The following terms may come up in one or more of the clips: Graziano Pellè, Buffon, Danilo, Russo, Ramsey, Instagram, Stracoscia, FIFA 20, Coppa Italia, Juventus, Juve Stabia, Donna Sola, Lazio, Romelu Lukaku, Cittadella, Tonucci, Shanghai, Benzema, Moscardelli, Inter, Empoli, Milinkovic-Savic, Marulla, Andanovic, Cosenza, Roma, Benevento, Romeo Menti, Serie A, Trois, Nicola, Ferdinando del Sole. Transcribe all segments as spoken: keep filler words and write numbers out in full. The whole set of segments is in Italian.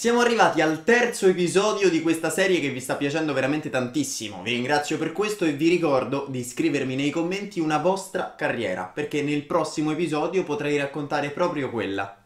Siamo arrivati al terzo episodio di questa serie che vi sta piacendo veramente tantissimo, vi ringrazio per questo e vi ricordo di scrivermi nei commenti una vostra carriera, perché nel prossimo episodio potrei raccontare proprio quella.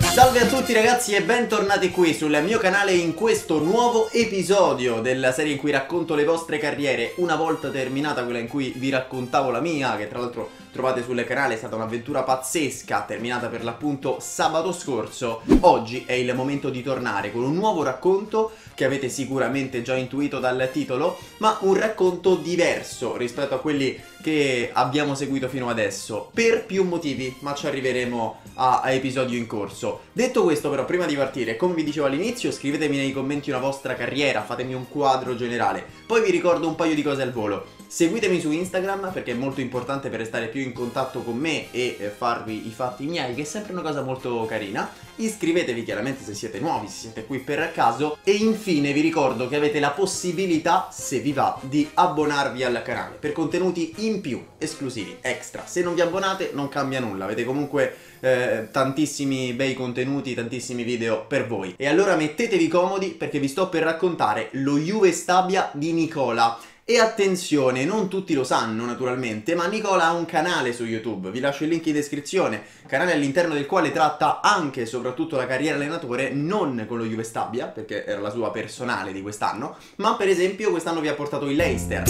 Salve a tutti ragazzi e bentornati qui sul mio canale in questo nuovo episodio della serie in cui racconto le vostre carriere. Una volta terminata quella in cui vi raccontavo la mia, che tra l'altro trovate sul canale, è stata un'avventura pazzesca, terminata per l'appunto sabato scorso. Oggi è il momento di tornare con un nuovo racconto che avete sicuramente già intuito dal titolo, ma un racconto diverso rispetto a quelli che abbiamo seguito fino adesso, per più motivi, ma ci arriveremo a, a episodio in corso. Detto questo però, prima di partire, come vi dicevo all'inizio, scrivetemi nei commenti una vostra carriera, fatemi un quadro generale. Poi vi ricordo un paio di cose al volo. Seguitemi su Instagram perché è molto importante per restare più in contatto con me e farvi i fatti miei, che è sempre una cosa molto carina. Iscrivetevi chiaramente se siete nuovi, se siete qui per caso. E infine vi ricordo che avete la possibilità, se vi va, di abbonarvi al canale per contenuti in più, esclusivi, extra. Se non vi abbonate non cambia nulla, avete comunque eh, tantissimi bei contenuti, tantissimi video per voi. E allora mettetevi comodi perché vi sto per raccontare lo Juve Stabia di Nicola. E attenzione, non tutti lo sanno naturalmente, ma Nicola ha un canale su YouTube, vi lascio il link in descrizione, canale all'interno del quale tratta anche e soprattutto la carriera allenatore, non con lo Juve Stabia, perché era la sua personale di quest'anno, ma per esempio quest'anno vi ha portato il Leicester.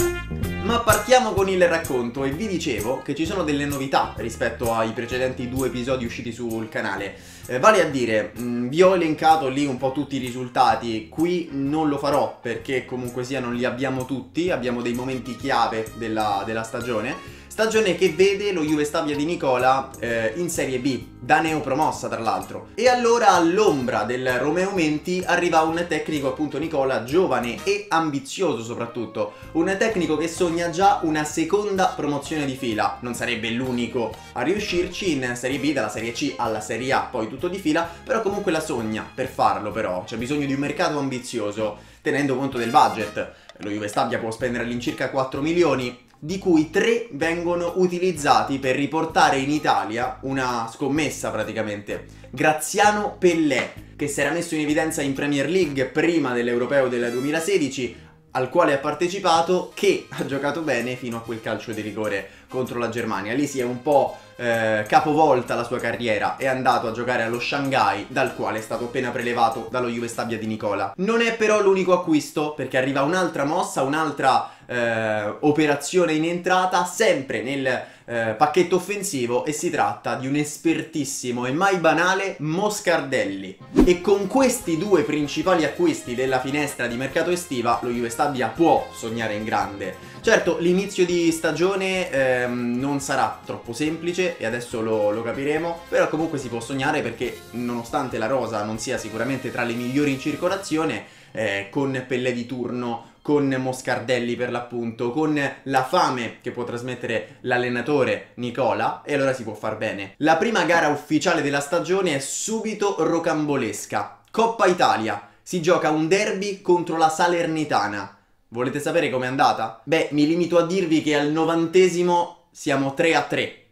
Ma partiamo con il racconto e vi dicevo che ci sono delle novità rispetto ai precedenti due episodi usciti sul canale. Eh, vale a dire, mh, vi ho elencato lì un po' tutti i risultati, qui non lo farò perché comunque sia non li abbiamo tutti, abbiamo dei momenti chiave della, della stagione, stagione che vede lo Juve Stabia di Nicola eh, in Serie B, da neopromossa tra l'altro. E allora all'ombra del Romeo Menti arriva un tecnico, appunto Nicola, giovane e ambizioso soprattutto, un tecnico che sogna già una seconda promozione di fila, non sarebbe l'unico a riuscirci in Serie B, dalla Serie C alla Serie A, poi tutto di fila, però comunque la sogna. Per farlo però c'è bisogno di un mercato ambizioso, tenendo conto del budget. Lo Juve Stabia può spendere all'incirca quattro milioni, di cui tre vengono utilizzati per riportare in Italia una scommessa praticamente, Graziano Pellè, che si era messo in evidenza in Premier League prima dell'Europeo del duemilasedici, al quale ha partecipato, che ha giocato bene fino a quel calcio di rigore contro la Germania. Lì si è un po' eh, capovolta la sua carriera, è andato a giocare allo Shanghai, dal quale è stato appena prelevato dallo Juve Stabia di Nicola. Non è però l'unico acquisto, perché arriva un'altra mossa, un'altra eh, operazione in entrata, sempre nel eh, pacchetto offensivo, e si tratta di un espertissimo e mai banale Moscardelli. E con questi due principali acquisti della finestra di mercato estiva, lo Juve Stabia può sognare in grande. Certo, l'inizio di stagione ehm, non sarà troppo semplice e adesso lo, lo capiremo, però comunque si può sognare perché nonostante la rosa non sia sicuramente tra le migliori in circolazione, eh, con Pellè di turno, con Moscardelli per l'appunto, con la fame che può trasmettere l'allenatore Nicola, e allora si può far bene. La prima gara ufficiale della stagione è subito rocambolesca, Coppa Italia, si gioca un derby contro la Salernitana. Volete sapere com'è andata? Beh, mi limito a dirvi che al novantesimo siamo tre a tre.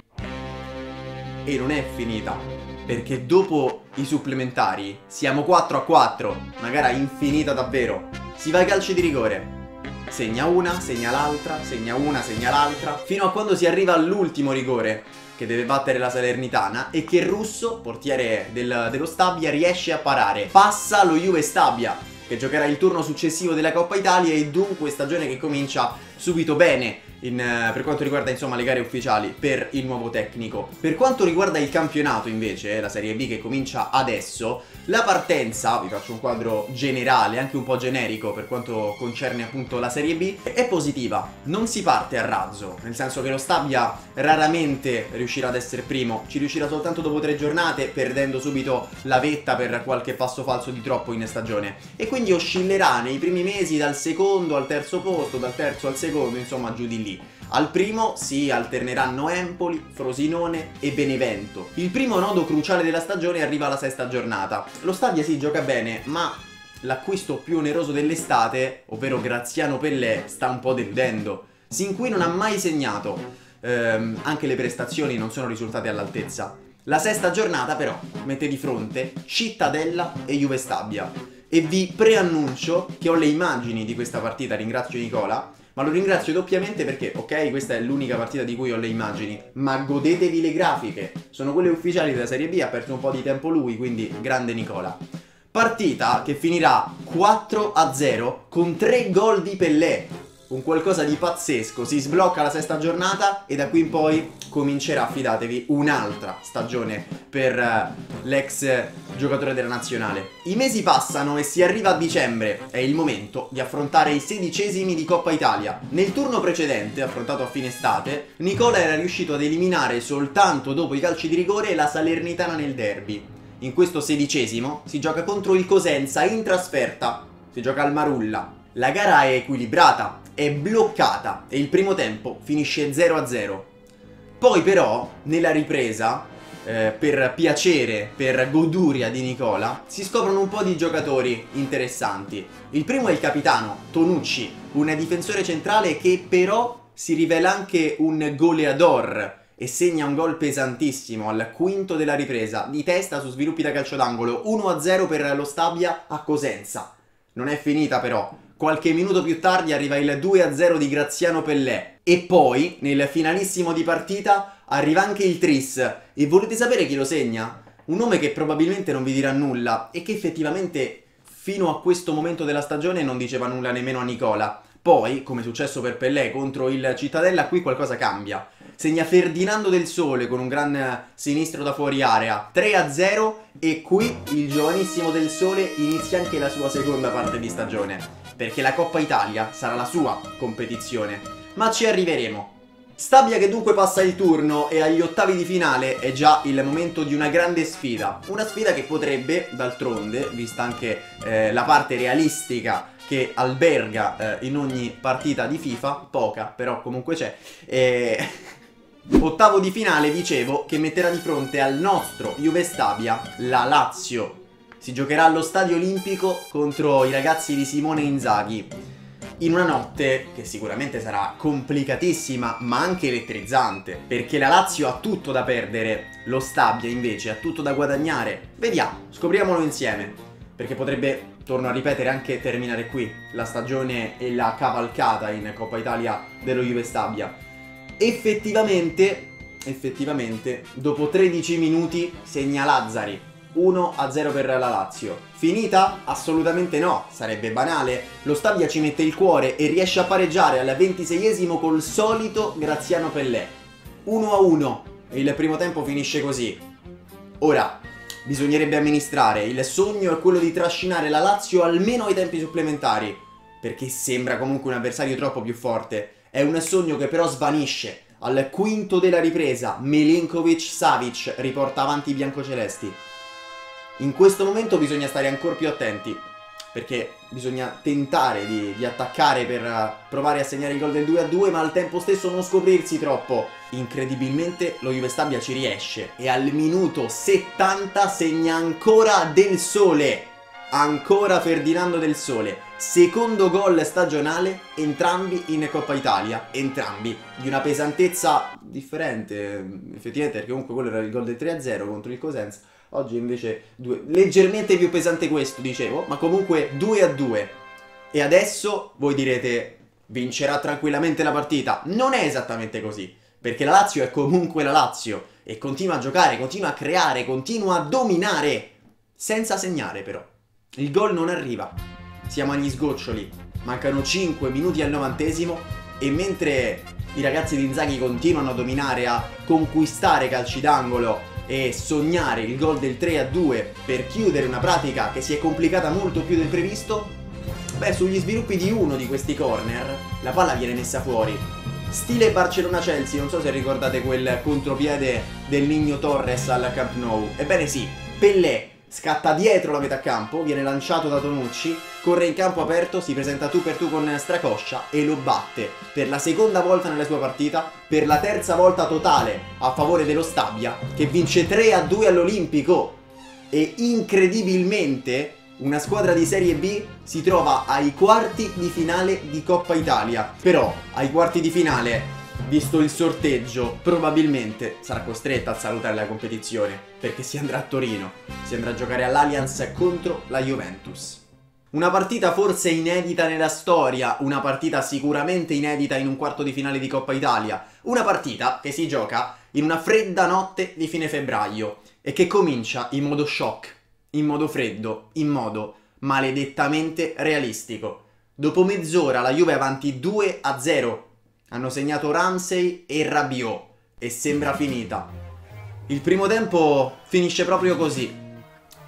E non è finita, perché dopo i supplementari siamo quattro a quattro, una gara infinita davvero. Si va ai calci di rigore. Segna una, segna l'altra, segna una, segna l'altra, fino a quando si arriva all'ultimo rigore, che deve battere la Salernitana e che Russo, portiere del, dello Stabia, riesce a parare. Passa lo Juve Stabia, che giocherà il turno successivo della Coppa Italia, e dunque stagione che comincia subito bene in, eh, per quanto riguarda insomma le gare ufficiali per il nuovo tecnico. Per quanto riguarda il campionato invece, eh, la Serie B che comincia adesso, la partenza, vi faccio un quadro generale, anche un po' generico per quanto concerne appunto la Serie B, è positiva. Non si parte a razzo, nel senso che lo Stabia raramente riuscirà ad essere primo, ci riuscirà soltanto dopo tre giornate, perdendo subito la vetta per qualche passo falso di troppo in stagione, e quindi oscillerà nei primi mesi dal secondo al terzo posto, dal terzo al secondo, insomma giù di lì. Al primo si alterneranno Empoli, Frosinone e Benevento. Il primo nodo cruciale della stagione arriva alla sesta giornata. Lo Stabia si gioca bene, ma l'acquisto più oneroso dell'estate, ovvero Graziano Pellè, sta un po' deludendo. Sin qui non ha mai segnato, ehm, anche le prestazioni non sono risultate all'altezza. La sesta giornata però mette di fronte Cittadella e Juve Stabia e vi preannuncio che ho le immagini di questa partita, ringrazio Nicola, ma lo ringrazio doppiamente perché, ok, questa è l'unica partita di cui ho le immagini, ma godetevi le grafiche, sono quelle ufficiali della Serie B, ha perso un po' di tempo lui, quindi grande Nicola. Partita che finirà quattro a zero con tre gol di Pellè, un qualcosa di pazzesco, si sblocca la sesta giornata e da qui in poi comincerà, fidatevi, un'altra stagione per uh, l'ex giocatore della nazionale. I mesi passano e si arriva a dicembre, è il momento di affrontare i sedicesimi di Coppa Italia. Nel turno precedente, affrontato a fine estate, Nicola era riuscito ad eliminare soltanto dopo i calci di rigore la Salernitana nel derby. In questo sedicesimo si gioca contro il Cosenza in trasferta, si gioca al Marulla. La gara è equilibrata, è bloccata e il primo tempo finisce zero a zero. Poi però, nella ripresa, eh, per piacere, per goduria di Nicola, si scoprono un po' di giocatori interessanti. Il primo è il capitano, Tonucci, un difensore centrale che però si rivela anche un goleador e segna un gol pesantissimo al quinto della ripresa, di testa su sviluppi da calcio d'angolo, uno a zero per lo Stabia a Cosenza. Non è finita però. Qualche minuto più tardi arriva il due a zero di Graziano Pellè. E poi, nel finalissimo di partita, arriva anche il tris. E volete sapere chi lo segna? Un nome che probabilmente non vi dirà nulla e che effettivamente fino a questo momento della stagione non diceva nulla nemmeno a Nicola. Poi, come è successo per Pellè contro il Cittadella, qui qualcosa cambia. Segna Ferdinando del Sole con un gran sinistro da fuori area, tre a zero, e qui il giovanissimo del Sole inizia anche la sua seconda parte di stagione, perché la Coppa Italia sarà la sua competizione, ma ci arriveremo. Stabia che dunque passa il turno e agli ottavi di finale è già il momento di una grande sfida, una sfida che potrebbe, d'altronde, vista anche eh, la parte realistica che alberga eh, in ogni partita di FIFA, poca però comunque c'è, eh... ottavo di finale, dicevo, che metterà di fronte al nostro Juve Stabia la Lazio. Si giocherà allo Stadio Olimpico contro i ragazzi di Simone Inzaghi in una notte che sicuramente sarà complicatissima ma anche elettrizzante, perché la Lazio ha tutto da perdere, lo Stabia invece ha tutto da guadagnare. Vediamo, scopriamolo insieme, perché potrebbe, torno a ripetere, anche terminare qui la stagione e la cavalcata in Coppa Italia dello Juve Stabia. Effettivamente, effettivamente, dopo tredici minuti segna Lazzari. uno a zero per la Lazio. Finita? Assolutamente no, sarebbe banale. Lo Stabia ci mette il cuore e riesce a pareggiare al ventiseiesimo col solito Graziano Pellè. uno a uno e il primo tempo finisce così. Ora, bisognerebbe amministrare, il sogno è quello di trascinare la Lazio almeno ai tempi supplementari, perché sembra comunque un avversario troppo più forte. È un sogno che però svanisce. Al quinto della ripresa Milinkovic-Savic riporta avanti i biancocelesti. In questo momento bisogna stare ancora più attenti, perché bisogna tentare di, di attaccare per provare a segnare il gol del due a due, ma al tempo stesso non scoprirsi troppo. Incredibilmente lo Juve Stabia ci riesce e al minuto settanta segna ancora del Sole, ancora Ferdinando del Sole. Secondo gol stagionale, entrambi in Coppa Italia, entrambi di una pesantezza differente, effettivamente, perché comunque quello era il gol del tre a zero contro il Cosenza. Oggi invece due, leggermente più pesante questo, dicevo, ma comunque due a due. E adesso voi direte, vincerà tranquillamente la partita. Non è esattamente così, perché la Lazio è comunque la Lazio e continua a giocare, continua a creare, continua a dominare, senza segnare però. Il gol non arriva, siamo agli sgoccioli, mancano cinque minuti al novantesimo e mentre i ragazzi di Inzaghi continuano a dominare, a conquistare calci d'angolo e sognare il gol del tre a due per chiudere una pratica che si è complicata molto più del previsto, beh, sugli sviluppi di uno di questi corner la palla viene messa fuori, stile Barcellona-Chelsea, non so se ricordate quel contropiede del Nigno Torres al Camp Nou. Ebbene sì, Pellè scatta dietro la metà campo, viene lanciato da Tonucci, corre in campo aperto, si presenta tu per tu con Stracoscia e lo batte per la seconda volta nella sua partita, per la terza volta totale a favore dello Stabia, che vince tre a due all'Olimpico. E incredibilmente una squadra di Serie B si trova ai quarti di finale di Coppa Italia. Però ai quarti di finale visto il sorteggio, probabilmente sarà costretta a salutare la competizione, perché si andrà a Torino, si andrà a giocare all'Allianz contro la Juventus. Una partita forse inedita nella storia, una partita sicuramente inedita in un quarto di finale di Coppa Italia, una partita che si gioca in una fredda notte di fine febbraio e che comincia in modo shock, in modo freddo, in modo maledettamente realistico. Dopo mezz'ora la Juve è avanti due a zero, hanno segnato Ramsey e Rabiot e sembra finita. Il primo tempo finisce proprio così.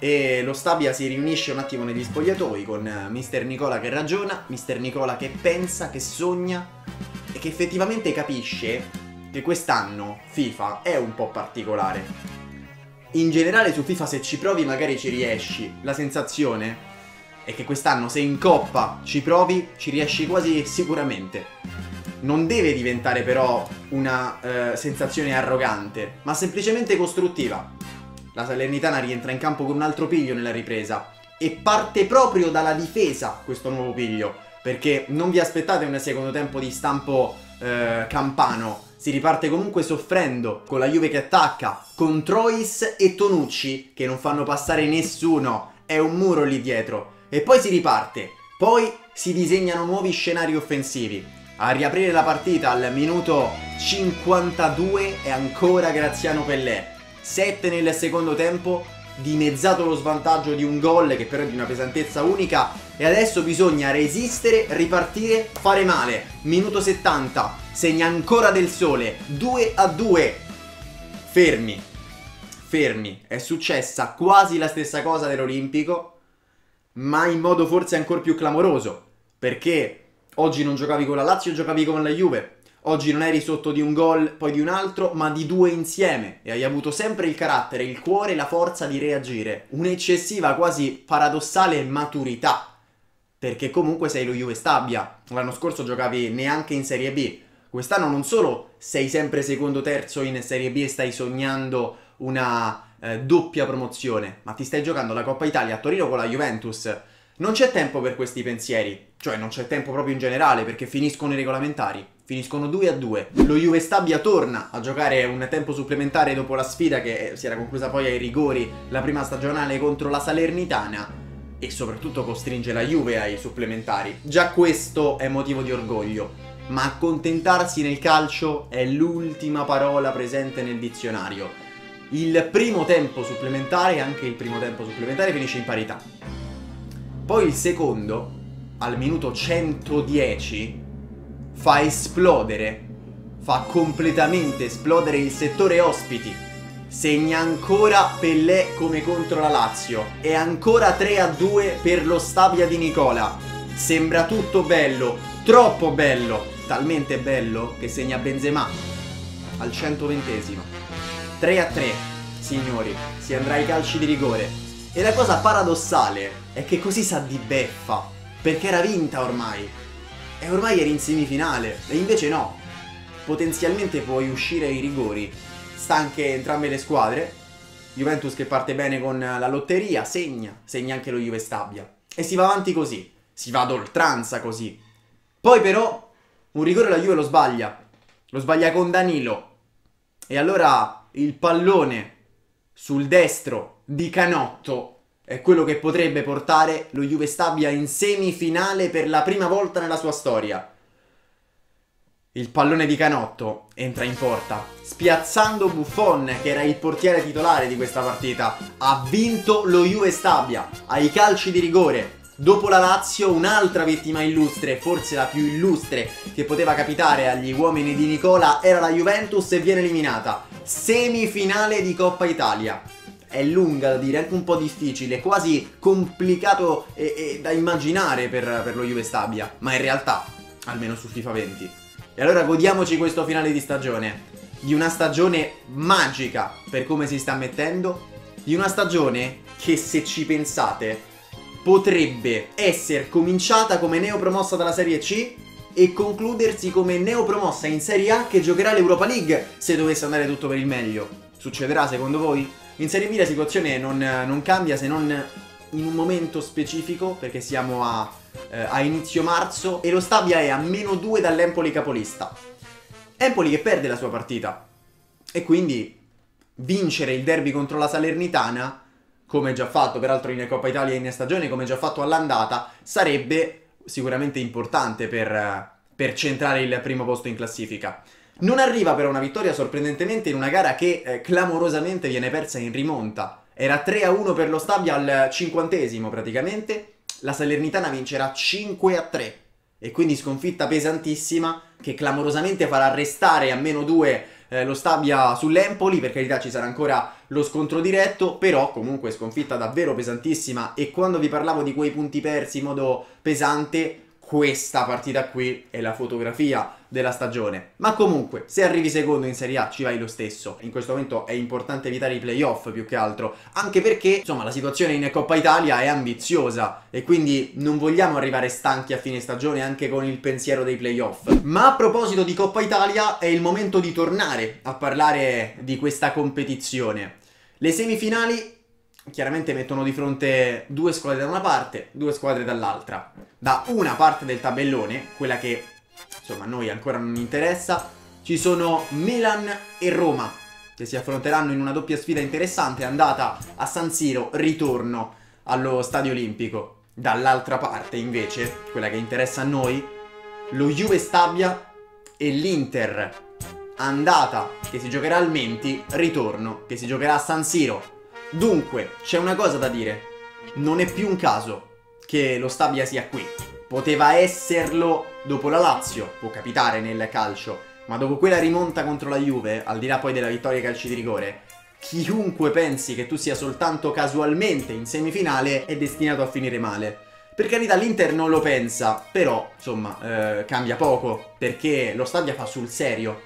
E lo Stabia si riunisce un attimo negli spogliatoi con mister Nicola che ragiona, mister Nicola che pensa, che sogna e che effettivamente capisce che quest'anno FIFA è un po' particolare. In generale su FIFA, se ci provi magari ci riesci, la sensazione è che quest'anno se in Coppa ci provi ci riesci quasi sicuramente. Non deve diventare però una eh, sensazione arrogante, ma semplicemente costruttiva. La Salernitana rientra in campo con un altro piglio nella ripresa e parte proprio dalla difesa questo nuovo piglio, perché non vi aspettate un secondo tempo di stampo eh, campano. Si riparte comunque soffrendo, con la Juve che attacca, con Trois e Tonucci che non fanno passare nessuno, è un muro lì dietro. E poi si riparte, poi si disegnano nuovi scenari offensivi. A riaprire la partita al minuto cinquantadue è ancora Graziano Pellè. sette nel secondo tempo, dimezzato lo svantaggio di un gol che però è di una pesantezza unica, e adesso bisogna resistere, ripartire, fare male. Minuto settanta, segna ancora Del Sole, due a due. Fermi, fermi, è successa quasi la stessa cosa dell'Olimpico, ma in modo forse ancora più clamoroso, perché oggi non giocavi con la Lazio, giocavi con la Juve. Oggi non eri sotto di un gol, poi di un altro, ma di due insieme, e hai avuto sempre il carattere, il cuore e la forza di reagire. Un'eccessiva, quasi paradossale maturità, perché comunque sei lo Juve Stabia. L'anno scorso giocavi neanche in Serie B, quest'anno non solo sei sempre secondo terzo in Serie B e stai sognando una eh, doppia promozione, ma ti stai giocando la Coppa Italia a Torino con la Juventus. Non c'è tempo per questi pensieri, cioè non c'è tempo proprio in generale, perché finiscono i regolamentari, finiscono due a due. Lo Juve Stabia torna a giocare un tempo supplementare dopo la sfida che si era conclusa poi ai rigori, la prima stagionale contro la Salernitana, e soprattutto costringe la Juve ai supplementari. Già questo è motivo di orgoglio, ma accontentarsi nel calcio è l'ultima parola presente nel dizionario. Il primo tempo supplementare, anche il primo tempo supplementare finisce in parità. Poi il secondo, al minuto centodieci, fa esplodere, fa completamente esplodere il settore ospiti. Segna ancora Pellè come contro la Lazio, e ancora tre a due per lo Stabia di Nicola. Sembra tutto bello, troppo bello, talmente bello che segna Benzema al centoventesimo. tre a tre, signori, si andrà ai calci di rigore. E la cosa paradossale è che così sa di beffa, perché era vinta ormai, e ormai eri in semifinale, e invece no. Potenzialmente puoi uscire ai rigori, stanche entrambe le squadre. Juventus che parte bene con la lotteria, segna, segna anche lo Juve Stabia. E si va avanti così, si va ad oltranza così. Poi però un rigore la Juve lo sbaglia, lo sbaglia con Danilo, e allora il pallone sul destro di Canotto è quello che potrebbe portare lo Juve Stabia in semifinale per la prima volta nella sua storia. Il pallone di Canotto entra in porta, spiazzando Buffon, che era il portiere titolare di questa partita. Ha vinto lo Juve Stabia ai calci di rigore. Dopo la Lazio, un'altra vittima illustre, forse la più illustre che poteva capitare agli uomini di Nicola, era la Juventus, e viene eliminata. Semifinale di Coppa Italia. È lunga da dire, anche un po' difficile, quasi complicato e, e da immaginare per, per lo Juve Stabia, ma in realtà, almeno su FIFA venti. E allora godiamoci questo finale di stagione, di una stagione magica per come si sta mettendo, di una stagione che, se ci pensate, potrebbe essere cominciata come neopromossa dalla Serie C e concludersi come neopromossa in Serie A che giocherà l'Europa League, se dovesse andare tutto per il meglio. Succederà secondo voi? In Serie B la situazione non, non cambia, se non in un momento specifico, perché siamo a, eh, a inizio marzo e lo Stabia è a meno due dall'Empoli capolista. Empoli che perde la sua partita e quindi vincere il derby contro la Salernitana, come già fatto peraltro in Coppa Italia in stagione, come già fatto all'andata, sarebbe sicuramente importante per, per centrare il primo posto in classifica. Non arriva però una vittoria sorprendentemente in una gara che eh, clamorosamente viene persa in rimonta. Era tre a uno per lo Stabia al cinquantesimo praticamente, la Salernitana vincerà cinque a tre e quindi sconfitta pesantissima che clamorosamente farà restare a meno due Eh, lo Stabia sull'Empoli. Per carità, ci sarà ancora lo scontro diretto, però comunque sconfitta davvero pesantissima, e quando vi parlavo di quei punti persi in modo pesante, questa partita qui è la fotografia della stagione. Ma comunque, se arrivi secondo in Serie A ci vai lo stesso. In questo momento è importante evitare i play-off più che altro, anche perché insomma la situazione in Coppa Italia è ambiziosa e quindi non vogliamo arrivare stanchi a fine stagione anche con il pensiero dei play-off. Ma a proposito di Coppa Italia, è il momento di tornare a parlare di questa competizione. Le semifinali chiaramente mettono di fronte due squadre da una parte, due squadre dall'altra. Da una parte del tabellone, quella che insomma a noi ancora non interessa, ci sono Milan e Roma che si affronteranno in una doppia sfida interessante, andata a San Siro, ritorno allo Stadio Olimpico. Dall'altra parte invece, quella che interessa a noi, lo Juve Stabia e l'Inter, andata che si giocherà al Menti, ritorno che si giocherà a San Siro. Dunque, c'è una cosa da dire, non è più un caso che lo Stabia sia qui. Poteva esserlo dopo la Lazio, può capitare nel calcio, ma dopo quella rimonta contro la Juve, al di là poi della vittoria ai calci di rigore, chiunque pensi che tu sia soltanto casualmente in semifinale è destinato a finire male. Per carità, l'Inter non lo pensa, però insomma eh, cambia poco, perché lo Stabia fa sul serio.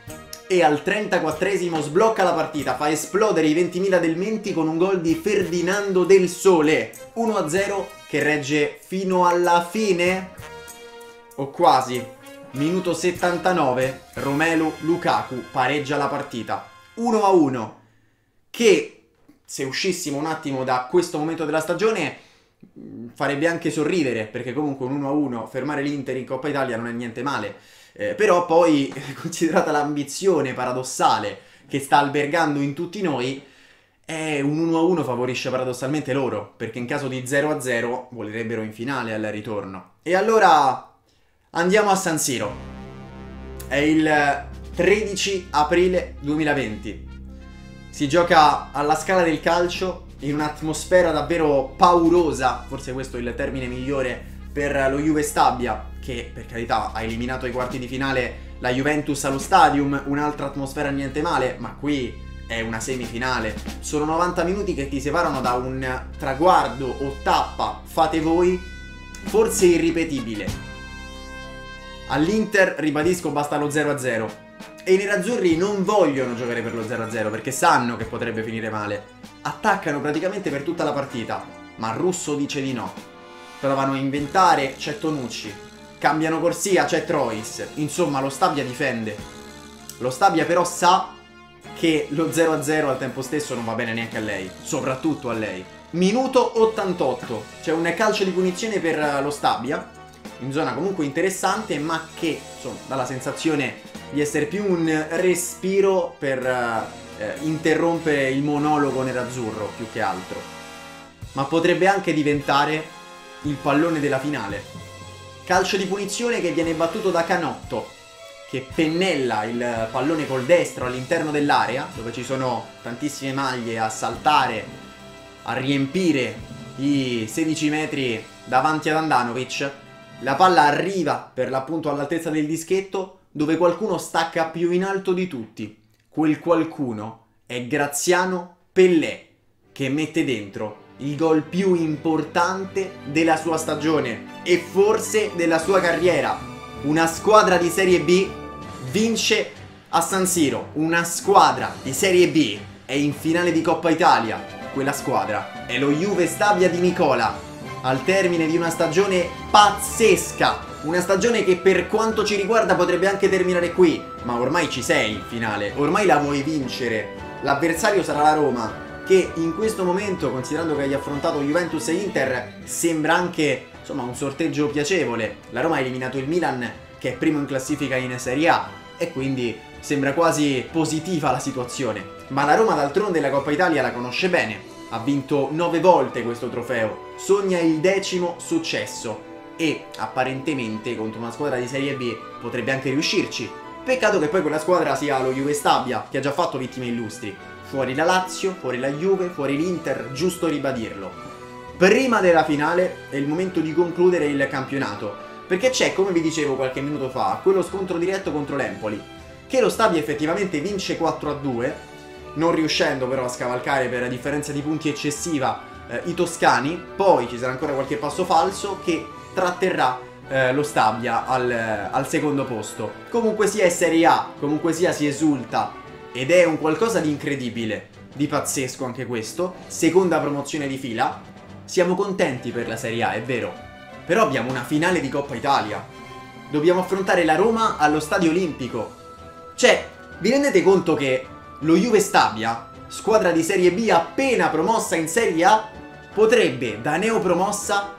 E al trentaquattresimo sblocca la partita, fa esplodere i ventimila del Menti con un gol di Ferdinando del Sole. uno a zero che regge fino alla fine, o quasi. Minuto settantanove, Romelu Lukaku pareggia la partita. uno a uno, che se uscissimo un attimo da questo momento della stagione farebbe anche sorridere, perché comunque un uno a uno fermare l'Inter in Coppa Italia non è niente male. Eh, però poi, considerata l'ambizione paradossale che sta albergando in tutti noi, eh, un uno a uno favorisce paradossalmente loro, perché in caso di zero a zero volerebbero in finale al ritorno. E allora andiamo a San Siro. È il tredici aprile duemilaventi. Si gioca alla Scala del Calcio in un'atmosfera davvero paurosa, forse questo è il termine migliore per lo Juve Stabia, che per carità ha eliminato ai quarti di finale la Juventus allo Stadium, un'altra atmosfera niente male, ma qui è una semifinale. Sono novanta minuti che ti separano da un traguardo o tappa, fate voi, forse irripetibile. All'Inter, ribadisco, basta lo zero a zero e i nerazzurri non vogliono giocare per lo zero a zero perché sanno che potrebbe finire male. Attaccano praticamente per tutta la partita, ma Russo dice di no. Provano a inventare, c'è Tonucci. Cambiano corsia, c'è Trois. Insomma, lo Stabia difende. Lo Stabia però sa che lo zero a zero al tempo stesso non va bene neanche a lei, soprattutto a lei. Minuto ottantotto, c'è un calcio di punizione per lo Stabia, in zona comunque interessante, ma che insomma dà la sensazione di essere più un respiro per eh, interrompere il monologo nerazzurro più che altro. Ma potrebbe anche diventare il pallone della finale. Calcio di punizione che viene battuto da Canotto, che pennella il pallone col destro all'interno dell'area, dove ci sono tantissime maglie a saltare, a riempire i sedici metri davanti ad Andanovic. La palla arriva per l'appunto all'altezza del dischetto, dove qualcuno stacca più in alto di tutti. Quel qualcuno è Graziano Pellè, che mette dentro il gol più importante della sua stagione e forse della sua carriera. Una squadra di Serie B vince a San Siro. Una squadra di Serie B è in finale di Coppa Italia. Quella squadra è lo Juve Stabia di Nicola, al termine di una stagione pazzesca. Una stagione che per quanto ci riguarda potrebbe anche terminare qui, ma ormai ci sei in finale, ormai la vuoi vincere. L'avversario sarà la Roma, che in questo momento, considerando che hai affrontato Juventus e Inter, sembra anche insomma un sorteggio piacevole. La Roma ha eliminato il Milan, che è primo in classifica in Serie A, e quindi sembra quasi positiva la situazione. Ma la Roma d'altronde la Coppa Italia la conosce bene, ha vinto nove volte questo trofeo, sogna il decimo successo e apparentemente contro una squadra di Serie B potrebbe anche riuscirci. Peccato che poi quella squadra sia lo Juve Stabia, che ha già fatto vittime illustri. Fuori la Lazio, fuori la Juve, fuori l'Inter, giusto ribadirlo. Prima della finale è il momento di concludere il campionato, perché c'è, come vi dicevo qualche minuto fa, quello scontro diretto contro l'Empoli, che lo Stabia effettivamente vince quattro a due, non riuscendo però a scavalcare per differenza di punti eccessiva eh, i toscani. Poi ci sarà ancora qualche passo falso che tratterrà eh, lo Stabia al, eh, al secondo posto. Comunque sia è Serie A, comunque sia si esulta, ed è un qualcosa di incredibile, di pazzesco anche questo. Seconda promozione di fila. Siamo contenti per la Serie A, è vero, però abbiamo una finale di Coppa Italia. Dobbiamo affrontare la Roma allo Stadio Olimpico. Cioè, vi rendete conto che lo Juve Stabia, squadra di Serie B appena promossa in Serie A, potrebbe, da neopromossa,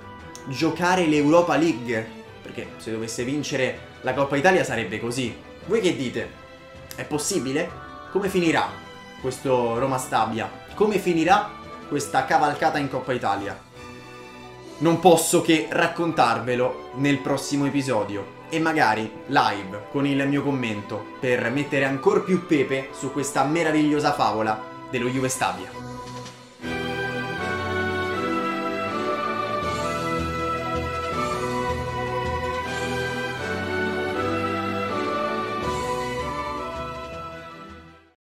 giocare l'Europa League? Perché se dovesse vincere la Coppa Italia sarebbe così. Voi che dite? È possibile? Come finirà questo Roma Stabia? Come finirà questa cavalcata in Coppa Italia? Non posso che raccontarvelo nel prossimo episodio e magari live con il mio commento per mettere ancora più pepe su questa meravigliosa favola dello Juve Stabia.